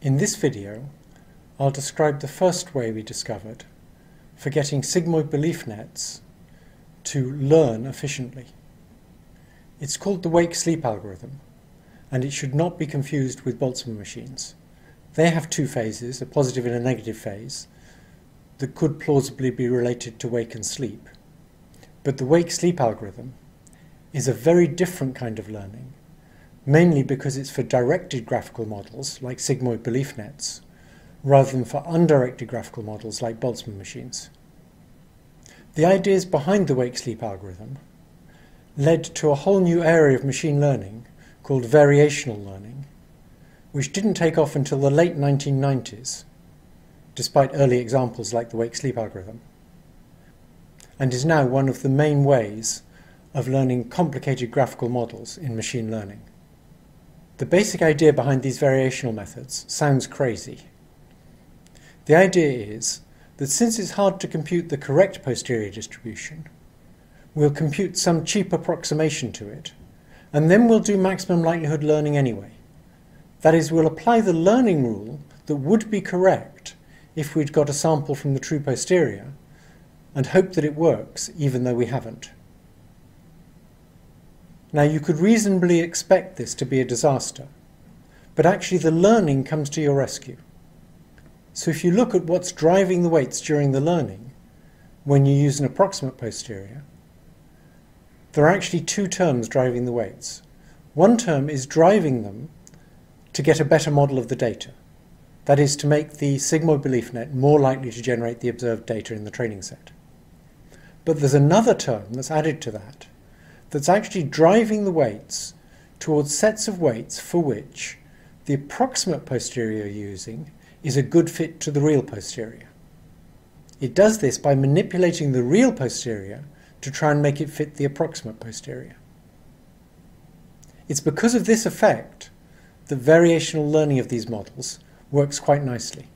In this video, I'll describe the first way we discovered for getting sigmoid belief nets to learn efficiently. It's called the wake-sleep algorithm, and it should not be confused with Boltzmann machines. They have two phases, a positive and a negative phase, that could plausibly be related to wake and sleep. But the wake-sleep algorithm is a very different kind of learning, mainly because it's for directed graphical models, like sigmoid belief nets, rather than for undirected graphical models like Boltzmann machines. The ideas behind the wake-sleep algorithm led to a whole new area of machine learning called variational learning, which didn't take off until the late 1990s, despite early examples like the wake-sleep algorithm, and is now one of the main ways of learning complicated graphical models in machine learning. The basic idea behind these variational methods sounds crazy. The idea is that since it's hard to compute the correct posterior distribution, we'll compute some cheap approximation to it, and then we'll do maximum likelihood learning anyway. That is, we'll apply the learning rule that would be correct if we'd got a sample from the true posterior, and hope that it works even though we haven't. Now, you could reasonably expect this to be a disaster, but actually the learning comes to your rescue. So if you look at what's driving the weights during the learning, when you use an approximate posterior, there are actually two terms driving the weights. One term is driving them to get a better model of the data. That is, to make the sigmoid belief net more likely to generate the observed data in the training set. But there's another term that's added to that, that's actually driving the weights towards sets of weights for which the approximate posterior you're using is a good fit to the real posterior. It does this by manipulating the real posterior to try and make it fit the approximate posterior. It's because of this effect that variational learning of these models works quite nicely.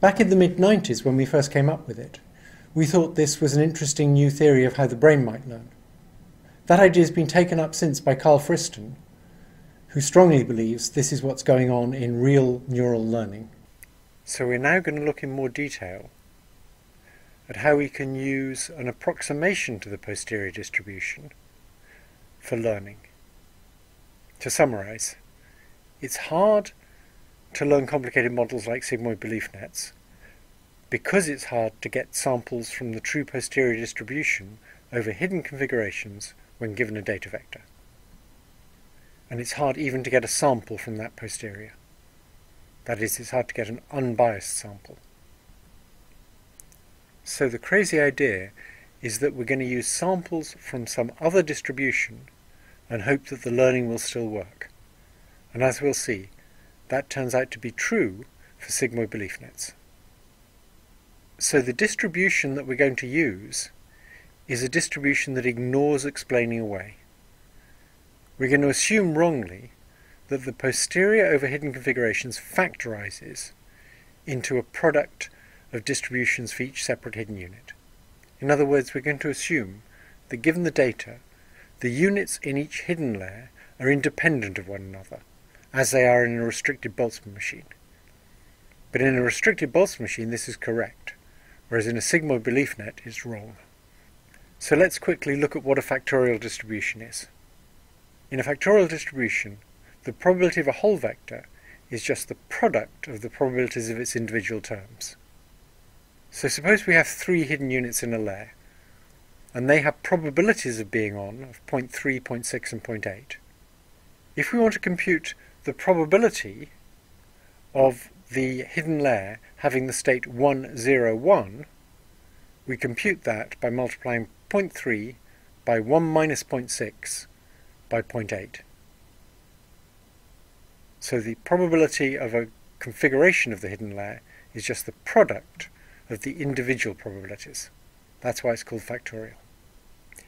Back in the mid-90s, when we first came up with it, we thought this was an interesting new theory of how the brain might learn. That idea has been taken up since by Karl Friston, who strongly believes this is what's going on in real neural learning. So we're now going to look in more detail at how we can use an approximation to the posterior distribution for learning. To summarize, it's hard to learn complicated models like sigmoid belief nets because it's hard to get samples from the true posterior distribution over hidden configurations when given a data vector. And it's hard even to get a sample from that posterior. That is, it's hard to get an unbiased sample. So the crazy idea is that we're going to use samples from some other distribution and hope that the learning will still work. And as we'll see, that turns out to be true for sigmoid belief nets. So the distribution that we're going to use is a distribution that ignores explaining away. We're going to assume wrongly that the posterior over hidden configurations factorizes into a product of distributions for each separate hidden unit. In other words, we're going to assume that given the data, the units in each hidden layer are independent of one another, as they are in a restricted Boltzmann machine. But in a restricted Boltzmann machine, this is correct, whereas in a sigmoid belief net, it's wrong. So let's quickly look at what a factorial distribution is. In a factorial distribution, the probability of a whole vector is just the product of the probabilities of its individual terms. So suppose we have three hidden units in a layer, and they have probabilities of being on of 0.3, 0.6, and 0.8. If we want to compute the probability of the hidden layer having the state 1, 0, 1, we compute that by multiplying 0.3 by 1 minus 0.6 by 0.8. So the probability of a configuration of the hidden layer is just the product of the individual probabilities. That's why it's called factorial.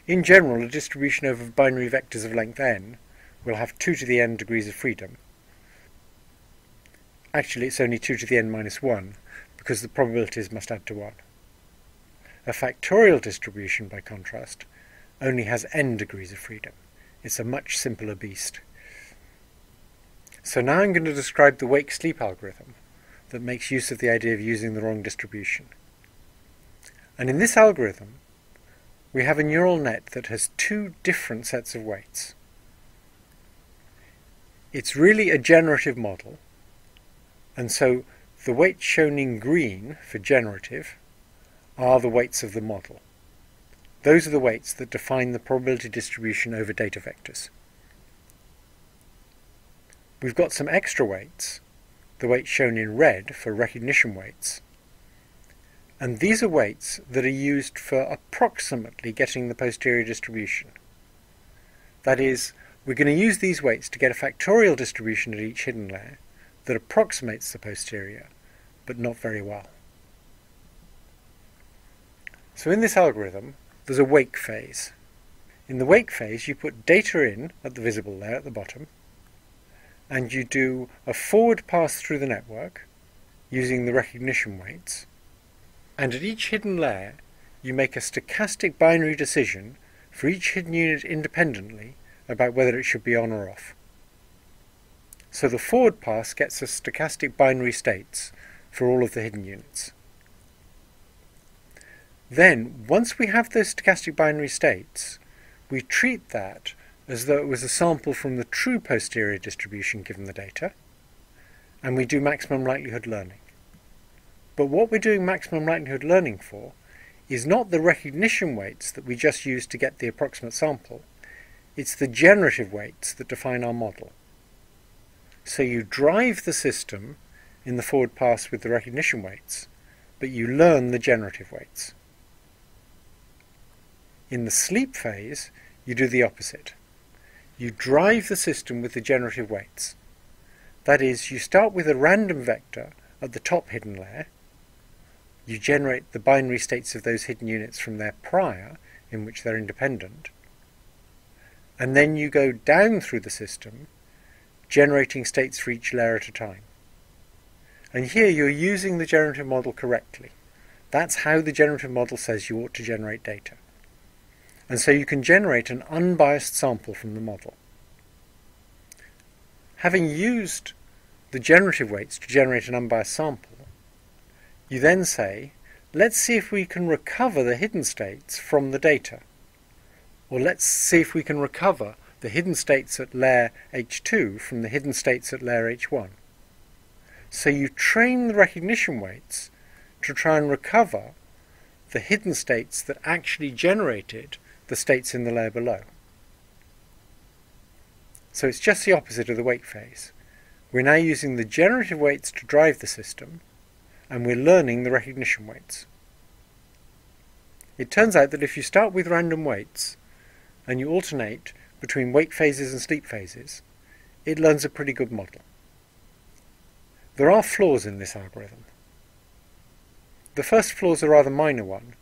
In general, a distribution over binary vectors of length n will have 2^n degrees of freedom. Actually, it's only 2^n minus 1, because the probabilities must add to 1. A factorial distribution, by contrast, only has n degrees of freedom. It's a much simpler beast. So now I'm going to describe the wake-sleep algorithm that makes use of the idea of using the wrong distribution. And in this algorithm, we have a neural net that has two different sets of weights. It's really a generative model, and so the weights shown in green for generative are the weights of the model. Those are the weights that define the probability distribution over data vectors. We've got some extra weights, the weights shown in red for recognition weights, and these are weights that are used for approximately getting the posterior distribution. That is, we're going to use these weights to get a factorial distribution at each hidden layer that approximates the posterior, but not very well. So in this algorithm, there's a wake phase. In the wake phase, you put data in at the visible layer at the bottom, and you do a forward pass through the network using the recognition weights, and at each hidden layer you make a stochastic binary decision for each hidden unit independently about whether it should be on or off. So the forward pass gets us stochastic binary states for all of the hidden units. Then, once we have those stochastic binary states, we treat that as though it was a sample from the true posterior distribution given the data, and we do maximum likelihood learning. But what we're doing maximum likelihood learning for is not the recognition weights that we just used to get the approximate sample, it's the generative weights that define our model. So you drive the system in the forward pass with the recognition weights, but you learn the generative weights. In the sleep phase, you do the opposite. You drive the system with the generative weights. That is, you start with a random vector at the top hidden layer. You generate the binary states of those hidden units from their prior, in which they're independent. And then you go down through the system, generating states for each layer at a time. And here you're using the generative model correctly. That's how the generative model says you ought to generate data. And so you can generate an unbiased sample from the model. Having used the generative weights to generate an unbiased sample, you then say, let's see if we can recover the hidden states from the data. Or let's see if we can recover the hidden states at layer H2 from the hidden states at layer H1. So you train the recognition weights to try and recover the hidden states that actually generated the states in the layer below. So it's just the opposite of the wake phase. We're now using the generative weights to drive the system, and we're learning the recognition weights. It turns out that if you start with random weights, and you alternate between wake phases and sleep phases, it learns a pretty good model. There are flaws in this algorithm. The first flaw is a rather minor one,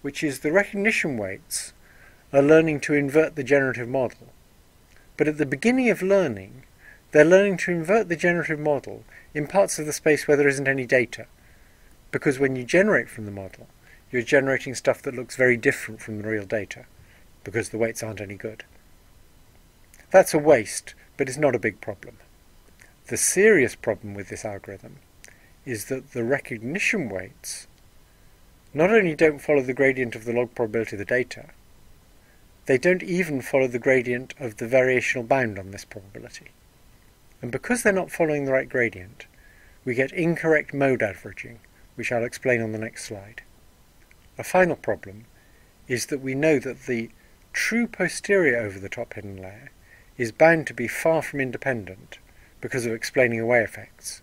which is the recognition weights are learning to invert the generative model. But at the beginning of learning, they're learning to invert the generative model in parts of the space where there isn't any data, because when you generate from the model, you're generating stuff that looks very different from the real data, because the weights aren't any good. That's a waste, but it's not a big problem. The serious problem with this algorithm is that the recognition weights not only don't follow the gradient of the log probability of the data, they don't even follow the gradient of the variational bound on this probability. And because they're not following the right gradient, we get incorrect mode averaging, which I'll explain on the next slide. A final problem is that we know that the true posterior over the top hidden layer is bound to be far from independent because of explaining away effects,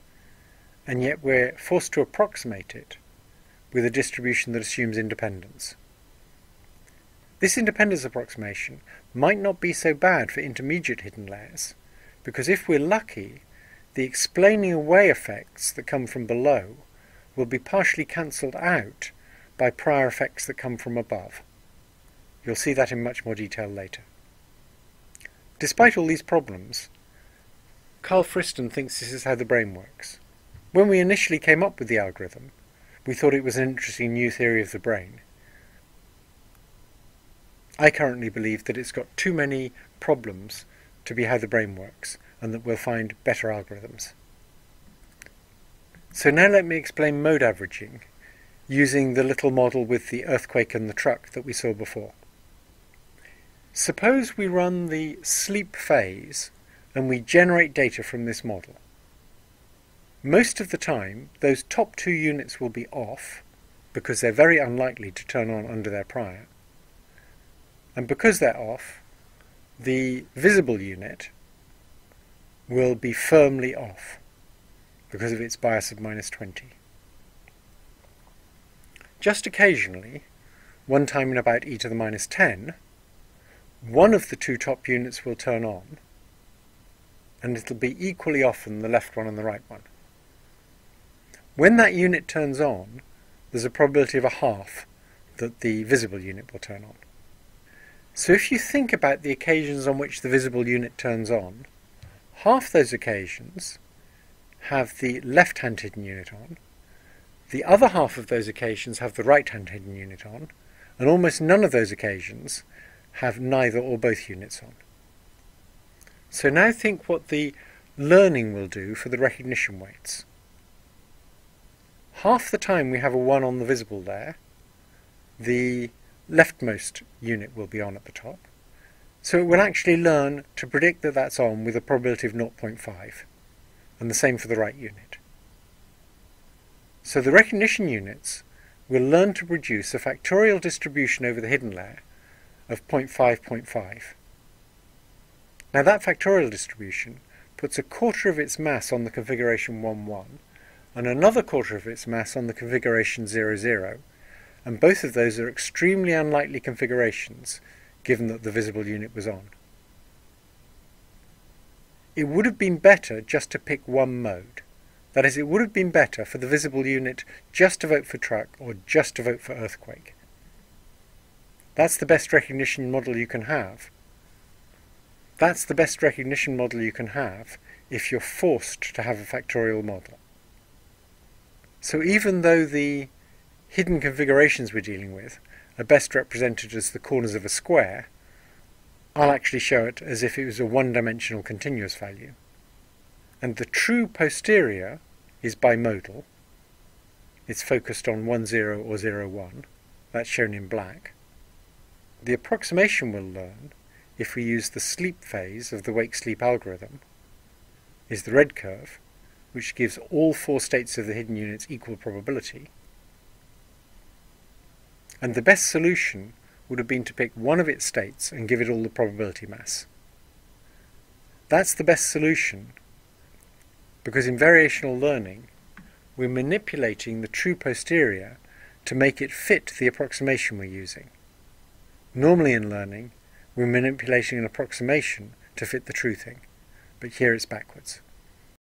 and yet we're forced to approximate it with a distribution that assumes independence. This independence approximation might not be so bad for intermediate hidden layers, because if we're lucky, the explaining away effects that come from below will be partially cancelled out by prior effects that come from above. You'll see that in much more detail later. Despite all these problems, Karl Friston thinks this is how the brain works. When we initially came up with the algorithm, we thought it was an interesting new theory of the brain. I currently believe that it's got too many problems to be how the brain works, and that we'll find better algorithms. So now let me explain mode averaging using the little model with the earthquake and the truck that we saw before. Suppose we run the sleep phase and we generate data from this model. Most of the time, those top 2 units will be off because they're very unlikely to turn on under their prior. And because they're off, the visible unit will be firmly off because of its bias of -20. Just occasionally, one time in about e to the -10, one of the 2 top units will turn on, and it'll be equally often the left one and the right one. When that unit turns on, there's a probability of 1/2 that the visible unit will turn on. So if you think about the occasions on which the visible unit turns on, half those occasions have the left-hand hidden unit on, the other half of those occasions have the right-hand hidden unit on, and almost none of those occasions have neither or both units on. So now think what the learning will do for the recognition weights. Half the time we have a 1 on the visible there, the leftmost unit will be on at the top, so it will actually learn to predict that that's on with a probability of 0.5, and the same for the right unit. So the recognition units will learn to produce a factorial distribution over the hidden layer of 0.5, 0.5. Now that factorial distribution puts a quarter of its mass on the configuration 1, 1, and another quarter of its mass on the configuration 0, 0, and both of those are extremely unlikely configurations given that the visible unit was on. It would have been better just to pick one mode. That is, it would have been better for the visible unit just to vote for truck or just to vote for earthquake. That's the best recognition model you can have. That's the best recognition model you can have if you're forced to have a factorial model. So even though the hidden configurations we're dealing with are best represented as the corners of a square, I'll actually show it as if it was a one-dimensional continuous value. And the true posterior is bimodal. It's focused on 1, 0 or 0, 1. That's shown in black. The approximation we'll learn, if we use the sleep phase of the wake-sleep algorithm, is the red curve, which gives all 4 states of the hidden units equal probability. And the best solution would have been to pick one of its states and give it all the probability mass. That's the best solution, because in variational learning, we're manipulating the true posterior to make it fit the approximation we're using. Normally in learning, we're manipulating an approximation to fit the true thing, but here it's backwards.